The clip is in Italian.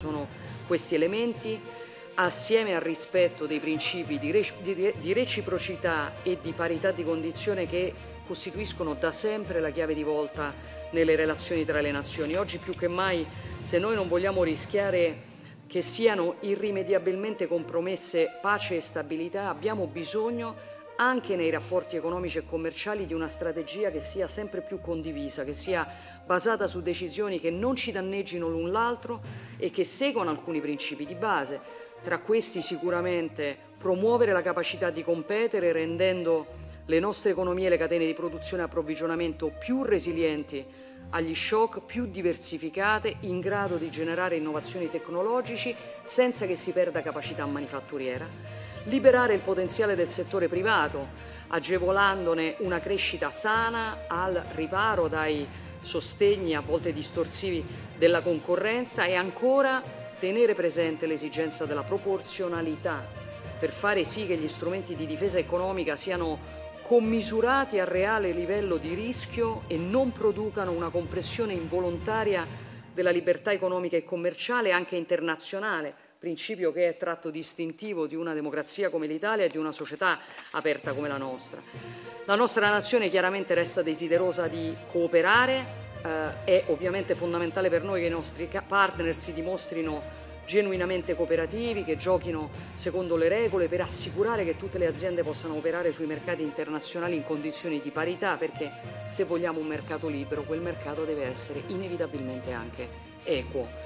Sono questi elementi, assieme al rispetto dei principi di reciprocità e di parità di condizione, che costituiscono da sempre la chiave di volta nelle relazioni tra le nazioni. Oggi più che mai, se noi non vogliamo rischiare che siano irrimediabilmente compromesse pace e stabilità, abbiamo bisogno, anche nei rapporti economici e commerciali, di una strategia che sia sempre più condivisa, che sia basata su decisioni che non ci danneggino l'un l'altro e che seguano alcuni principi di base. Tra questi sicuramente promuovere la capacità di competere, rendendo le nostre economie e le catene di produzione e approvvigionamento più resilienti agli shock, più diversificate, in grado di generare innovazioni tecnologiche senza che si perda capacità manifatturiera, liberare il potenziale del settore privato, agevolandone una crescita sana al riparo dai sostegni a volte distorsivi della concorrenza, e ancora tenere presente l'esigenza della proporzionalità per fare sì che gli strumenti di difesa economica siano commisurati al reale livello di rischio e non producano una compressione involontaria della libertà economica e commerciale, anche internazionale, principio che è tratto distintivo di una democrazia come l'Italia e di una società aperta come la nostra. La nostra nazione chiaramente resta desiderosa di cooperare, è ovviamente fondamentale per noi che i nostri partner si dimostrino genuinamente cooperativi, che giochino secondo le regole, per assicurare che tutte le aziende possano operare sui mercati internazionali in condizioni di parità, perché se vogliamo un mercato libero, quel mercato deve essere inevitabilmente anche equo.